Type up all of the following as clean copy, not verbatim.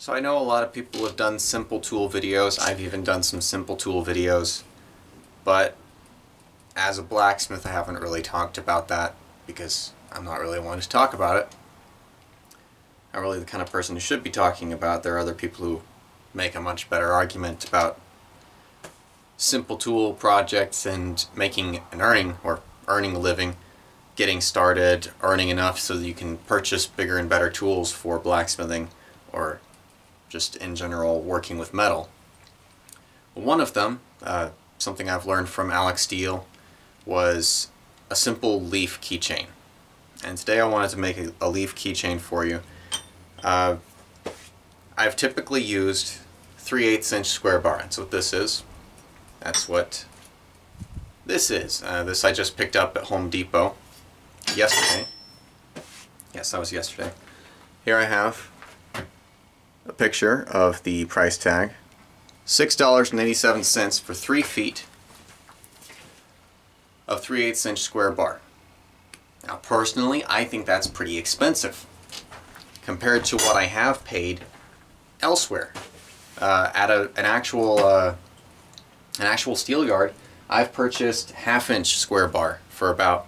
So I know a lot of people have done simple tool videos. I've even done some simple tool videos, but as a blacksmith I haven't really talked about that because I'm not really one to talk about it. I'm really the kind of person who should be talking about it. There are other people who make a much better argument about simple tool projects and making an earning, or earning a living, getting started, earning enough so that you can purchase bigger and better tools for blacksmithing or just in general working with metal. One of them, something I've learned from Alec Steele, was a simple leaf keychain. And today I wanted to make a leaf keychain for you. I've typically used 3/8" square bar. That's what this is. That's what this is. This I just picked up at Home Depot yesterday. Yes, that was yesterday. Here I have a picture of the price tag. $6.87 for 3 feet of 3/8" square bar. Now personally, I think that's pretty expensive compared to what I have paid elsewhere. At an actual steel yard, I've purchased 1/2" square bar for about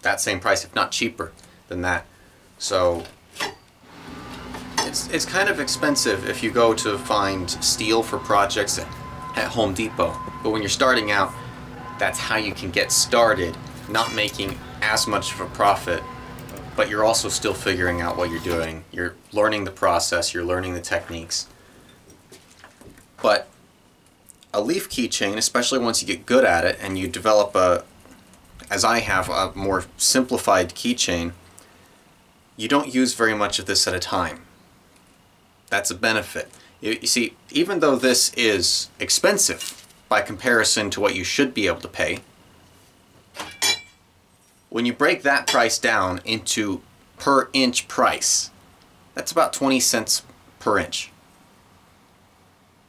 that same price, if not cheaper than that. So it's kind of expensive if you go to find steel for projects at Home Depot. But when you're starting out, that's how you can get started, not making as much of a profit, but you're also still figuring out what you're doing. You're learning the process, you're learning the techniques. But a leaf keychain, especially once you get good at it and you develop a, as I have, a more simplified keychain, you don't use very much of this at a time. That's a benefit. You see, even though this is expensive by comparison to what you should be able to pay, when you break that price down into per inch price, that's about 20 cents per inch.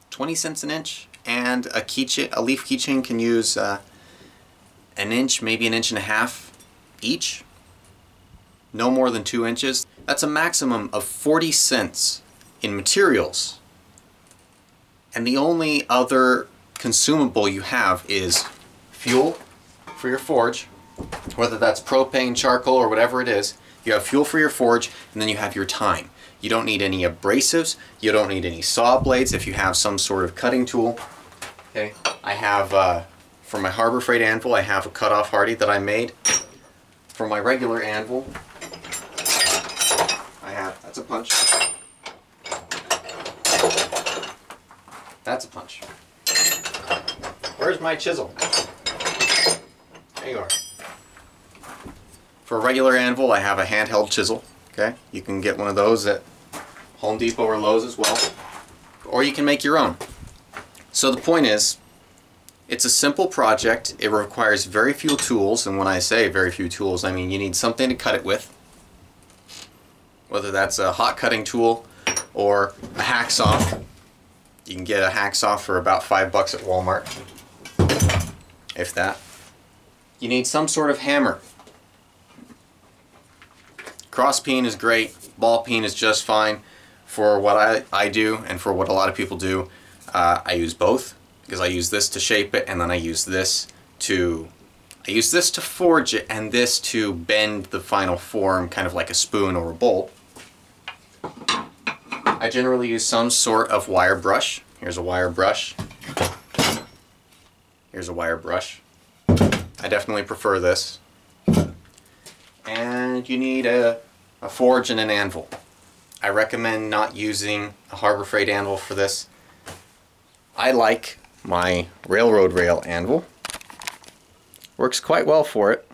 20 cents an inch, and a leaf keychain can use an inch, maybe an inch and a half each. No more than 2 inches. That's a maximum of 40 cents in materials, and the only other consumable you have is fuel for your forge, whether that's propane, charcoal, or whatever it is. You have fuel for your forge, and then you have your time. You don't need any abrasives, you don't need any saw blades if you have some sort of cutting tool. Okay, I have, for my Harbor Freight anvil, I have a cutoff hardy that I made. For my regular anvil, I have, that's a punch. That's a punch. Where's my chisel? There you are. For a regular anvil, I have a handheld chisel. Okay, you can get one of those at Home Depot or Lowe's as well, or you can make your own. So the point is, it's a simple project. It requires very few tools, and when I say very few tools, I mean you need something to cut it with, whether that's a hot cutting tool or a hacksaw. You can get a hacksaw for about $5 at Walmart, if that. You need some sort of hammer. Cross peen is great, ball peen is just fine for what I do and for what a lot of people do. I use both, because I use this to shape it, and then I use this to forge it, and this to bend the final form, kind of like a spoon or a bowl. I generally use some sort of wire brush. Here's a wire brush. Here's a wire brush. I definitely prefer this. And you need a forge and an anvil. I recommend not using a Harbor Freight anvil for this. I like my railroad rail anvil. Works quite well for it.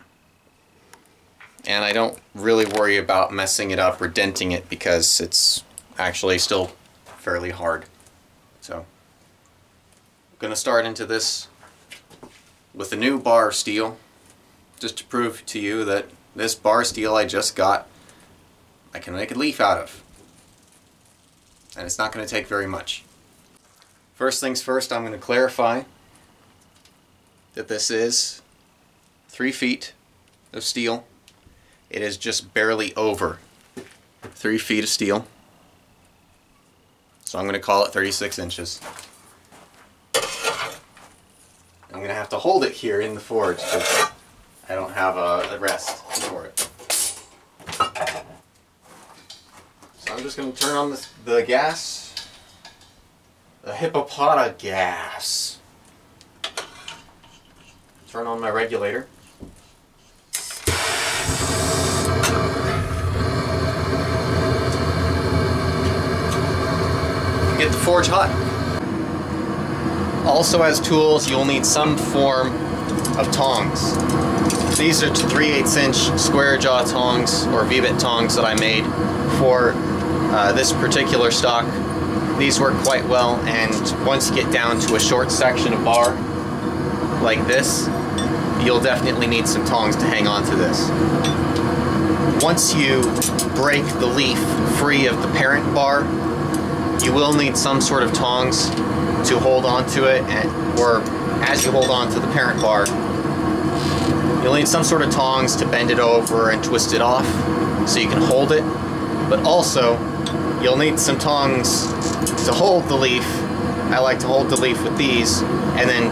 And I don't really worry about messing it up or denting it, because it's actually still fairly hard. So I'm gonna start into this with a new bar of steel, just to prove to you that this bar of steel I just got, I can make a leaf out of, and it's not gonna take very much. First things first, I'm gonna clarify that this is 3 feet of steel. It is just barely over 3 feet of steel. So I'm going to call it 36 inches. I'm going to have to hold it here in the forge because I don't have a rest for it. So I'm just going to turn on the gas, the hippopotamus gas. Turn on my regulator. Get the forge hot. Also, as tools, you'll need some form of tongs. These are 3/8" square jaw tongs or V-bit tongs that I made for this particular stock. These work quite well, and once you get down to a short section of bar like this, you'll definitely need some tongs to hang on to this. Once you break the leaf free of the parent bar, you will need some sort of tongs to hold on to it, or as you hold on to the parent bar, you'll need some sort of tongs to bend it over and twist it off so you can hold it. But also, you'll need some tongs to hold the leaf. I like to hold the leaf with these and then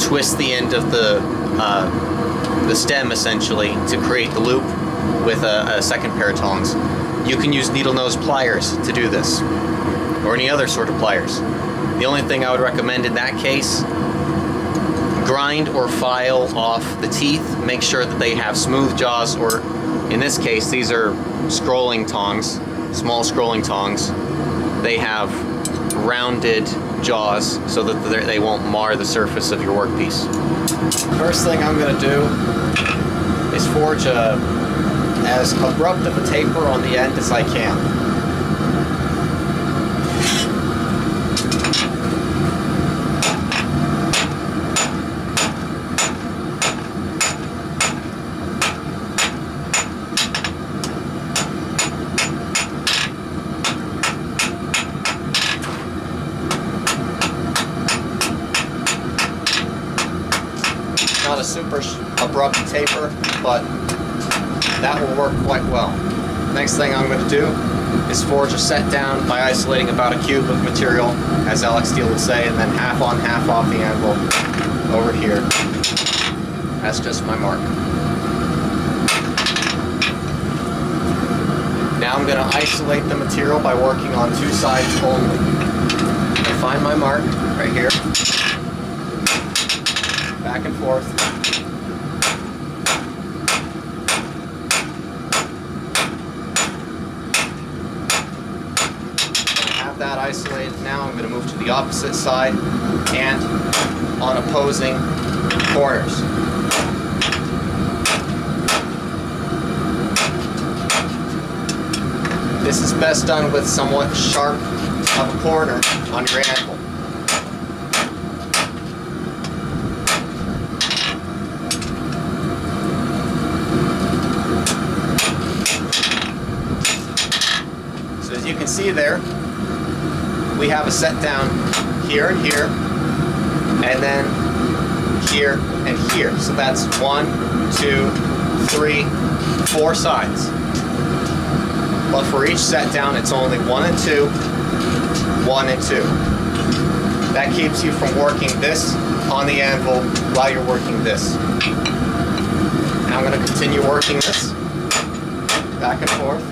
twist the end of the stem essentially to create the loop with a second pair of tongs. You can use needle nose pliers to do this, or any other sort of pliers. The only thing I would recommend in that case, grind or file off the teeth. Make sure that they have smooth jaws, or in this case, these are scrolling tongs, small scrolling tongs. They have rounded jaws so that they won't mar the surface of your workpiece. First thing I'm going to do is forge as abrupt of a taper on the end as I can. Not a super abrupt taper, but that will work quite well. Next thing I'm going to do is forge a set down by isolating about a cube of material, as Alec Steele would say, and then half on, half off the anvil over here. That's just my mark. Now I'm going to isolate the material by working on two sides only. I find my mark right here, back and forth. That isolated. Now I'm going to move to the opposite side and on opposing corners. This is best done with somewhat sharp of a corner on your anvil. So as you can see there, we have a set down here and here, and then here and here. So that's 4 sides. But for each set down, it's only 1 and 2, 1 and 2. That keeps you from working this on the anvil while you're working this. Now I'm going to continue working this back and forth.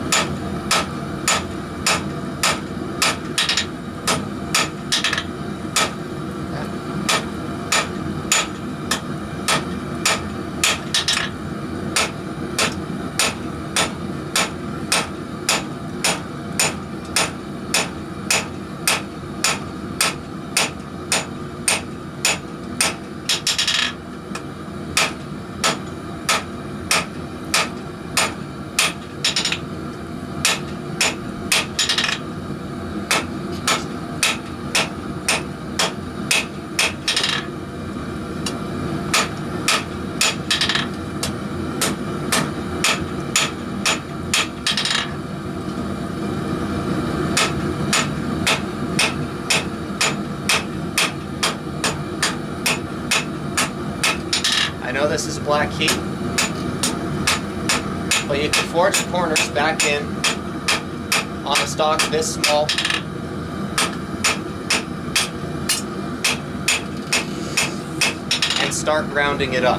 I know this is black heat, but you can forge corners back in on a stock this small start rounding it up.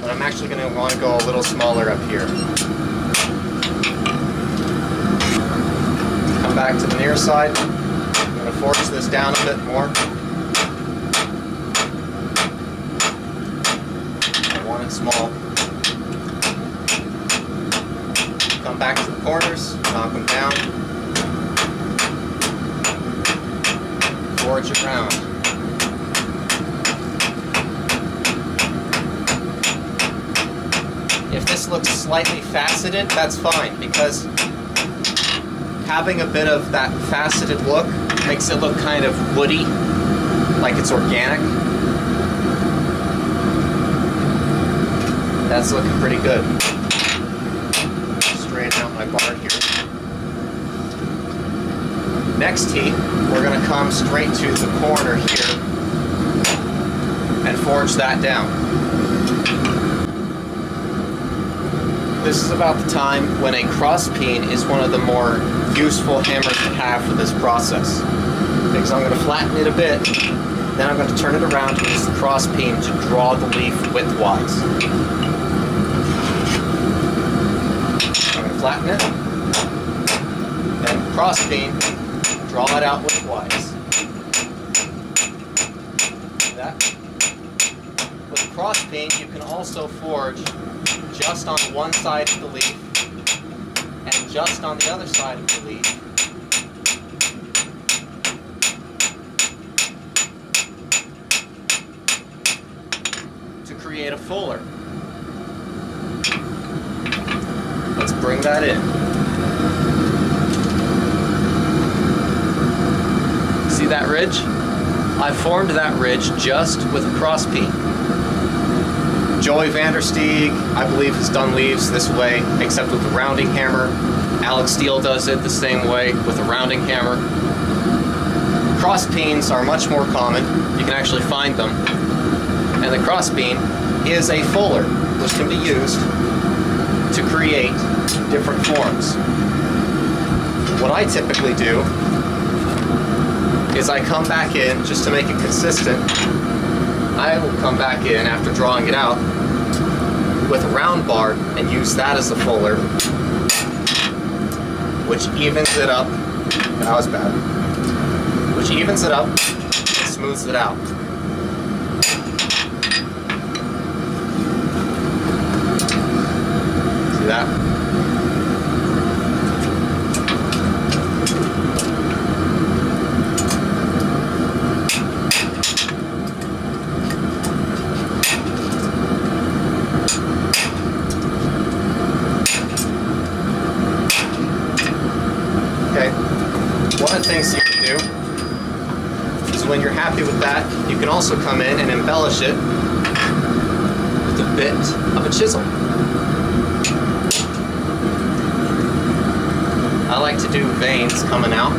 But I'm actually going to want to go a little smaller up here. Come back to the near side. I'm going to force this down a bit more. I want it small. Come back to the corners, knock them down. Forge it round. If this looks slightly faceted, that's fine, because having a bit of that faceted look makes it look kind of woody, like it's organic. That's looking pretty good. Straighten out my bar here. Next heat, we're going to come straight to the corner here and forge that down. This is about the time when a cross peen is one of the more useful hammers to have for this process. Because I'm going to flatten it a bit, then I'm going to turn it around and use the cross peen to draw the leaf widthwise. I'm going to flatten it, then cross peen, draw it out widthwise. See that? With the cross peen, you can also forge just on one side of the leaf and just on the other side of the leaf. To create a fuller. Let's bring that in. See that ridge? I formed that ridge just with a cross peen. Joey Vandersteeg, I believe, has done leaves this way, except with a rounding hammer. Alec Steele does it the same way, with a rounding hammer. Cross peens are much more common. You can actually find them. And the cross peen is a fuller, which can be used to create different forms. What I typically do is I come back in, just to make it consistent, I will come back in after drawing it out with a round bar and use that as a fuller, which evens it up. That was bad. Which evens it up and smooths it out. See that? Things you can do is when you're happy with that, you can also come in and embellish it with a bit of a chisel. I like to do veins coming out.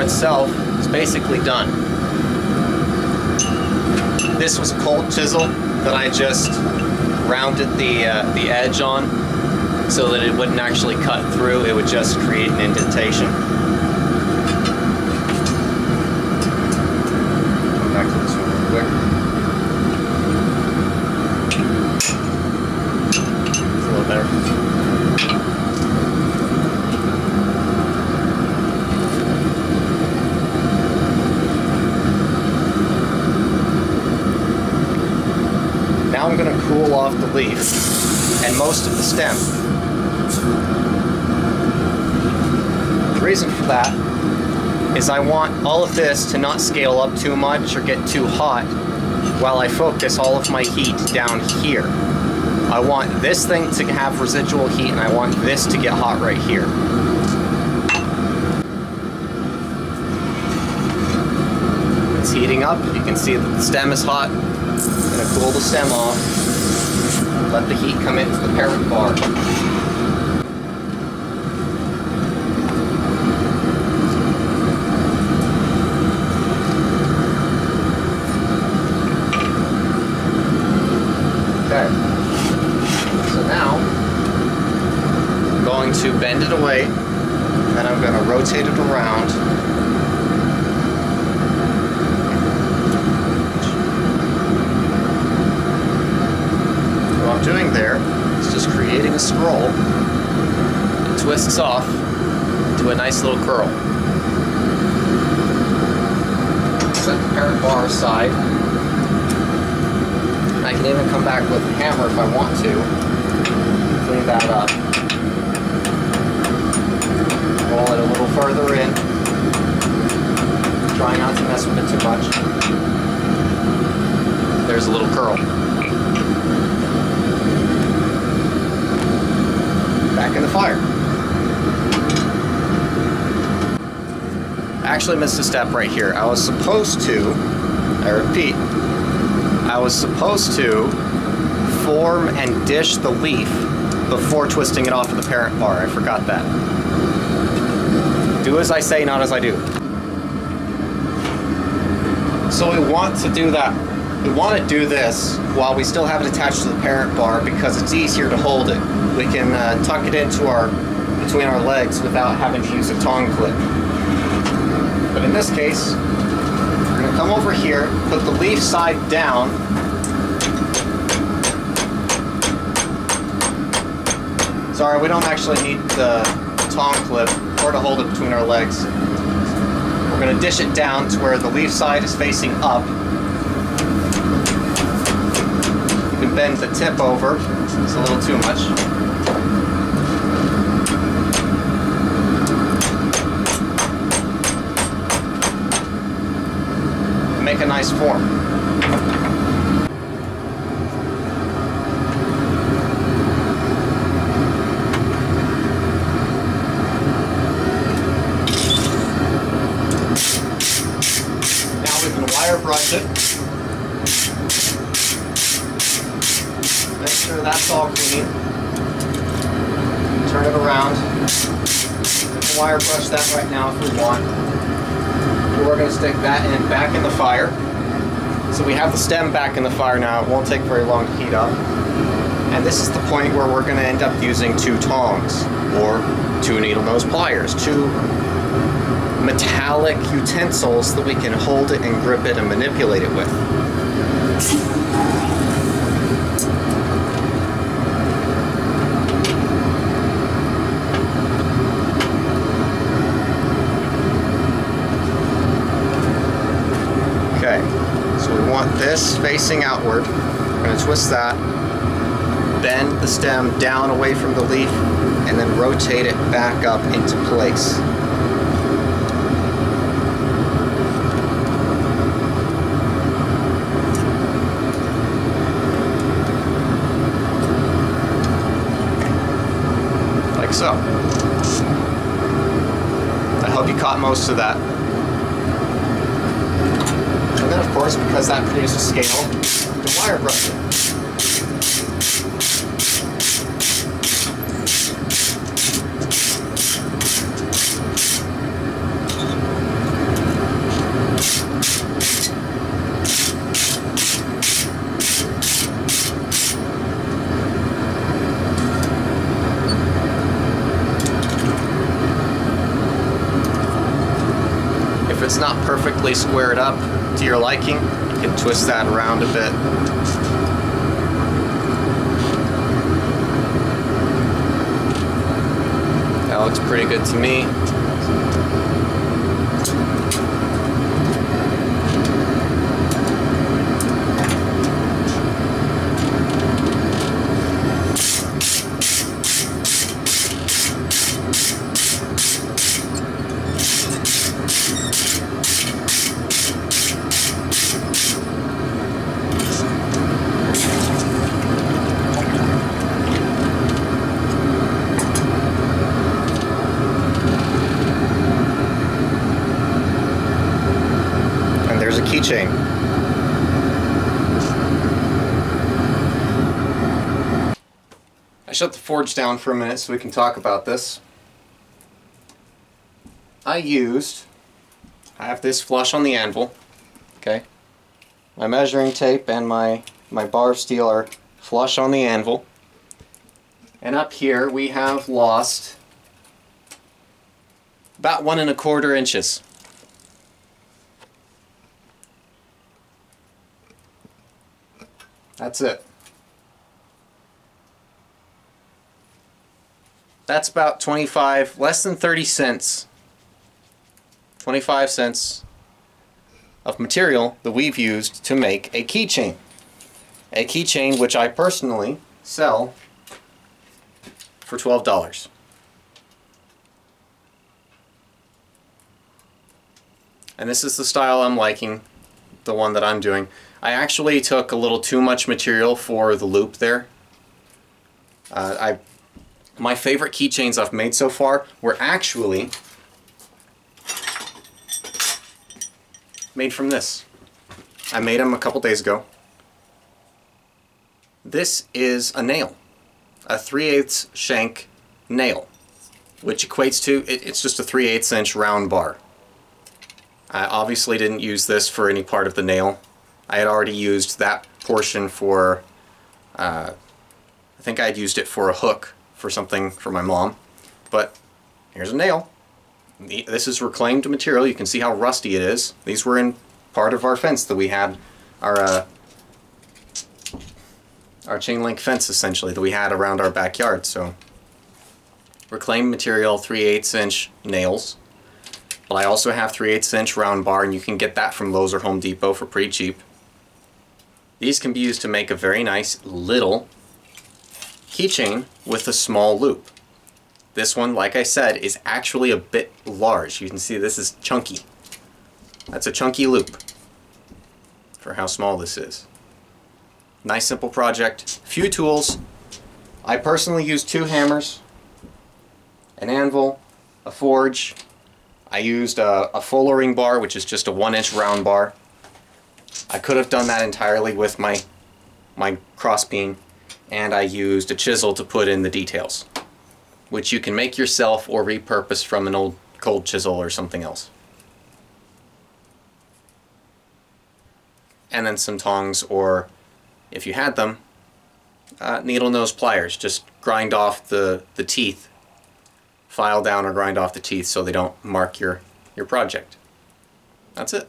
Itself is basically done. This was a cold chisel that I just rounded the edge on so that it wouldn't actually cut through, it would just create an indentation. Come back to this one real quick. It's a little better. I'm going to cool off the leaf and most of the stem. The reason for that is I want all of this to not scale up too much or get too hot while I focus all of my heat down here. I want this thing to have residual heat and I want this to get hot right here. heating up. You can see that the stem is hot. I'm going to cool the stem off. Let the heat come into the parent bar. Okay. So now, I'm going to bend it away, and I'm going to rotate it around. Doing there is just creating a scroll that twists off to a nice little curl. Set the parent bar aside. I can even come back with a hammer if I want to. Clean that up. Roll it a little further in. Try not to mess with it too much. There's a little curl. Back in the fire. I actually missed a step right here. I was supposed to, I repeat, I was supposed to form and dish the leaf before twisting it off of the parent bar. I forgot that. Do as I say, not as I do. So we want to do that. We want to do this while we still have it attached to the parent bar because it's easier to hold it. We can tuck it into between our legs without having to use a tong clip. But in this case, we're going to come over here, put the leaf side down, sorry, we don't actually need the tong clip or to hold it between our legs. We're going to dish it down to where the leaf side is facing up. You can bend the tip over, it's a little too much. Make a nice form. Now we can wire brush it. Make sure that's all clean. Turn it around. We can wire brush that right now if we want. We're going to stick that in back in the fire. So we have the stem back in the fire now. It won't take very long to heat up. And this is the point where we're going to end up using two tongs or two needle nose pliers, two metallic utensils that we can hold it and grip it and manipulate it with. This facing outward. We're going to twist that, bend the stem down away from the leaf, and then rotate it back up into place. Like so. I hope you caught most of that. And then, of course, because that produces scale, the wire brush it. If it's not perfectly squared up to your liking, you can twist that around a bit. That looks pretty good to me. teaching. I shut the forge down for a minute so we can talk about this. I have this flush on the anvil, okay? My measuring tape and my bar of steel are flush on the anvil. And up here we have lost about 1 1/4 inches. That's it. That's about 25, less than 30 cents, 25 cents of material that we've used to make a keychain. A keychain which I personally sell for $12. And this is the style I'm liking, the one that I'm doing. I actually took a little too much material for the loop there. My favorite keychains I've made so far were actually made from this. I made them a couple days ago. This is a nail, a 3/8 shank nail, which equates to, it's just a 3/8 inch round bar. I obviously didn't use this for any part of the nail. I had already used that portion for, I think I had used it for a hook for something for my mom. But here's a nail. This is reclaimed material. You can see how rusty it is. These were in part of our fence that we had, our chain link fence essentially that we had around our backyard. So reclaimed material, 3/8 inch nails. But I also have 3/8 inch round bar, and you can get that from Lowe's or Home Depot for pretty cheap. These can be used to make a very nice little keychain with a small loop. This one, like I said, is actually a bit large. You can see this is chunky. That's a chunky loop for how small this is. Nice simple project. Few tools. I personally use 2 hammers, an anvil, a forge. I used a fullering bar, which is just a 1 inch round bar. I could have done that entirely with my cross beam, and I used a chisel to put in the details, which you can make yourself or repurpose from an old cold chisel or something else. And then some tongs, or if you had them, needle nose pliers. Just grind off the teeth. File down or grind off the teeth so they don't mark your project. That's it.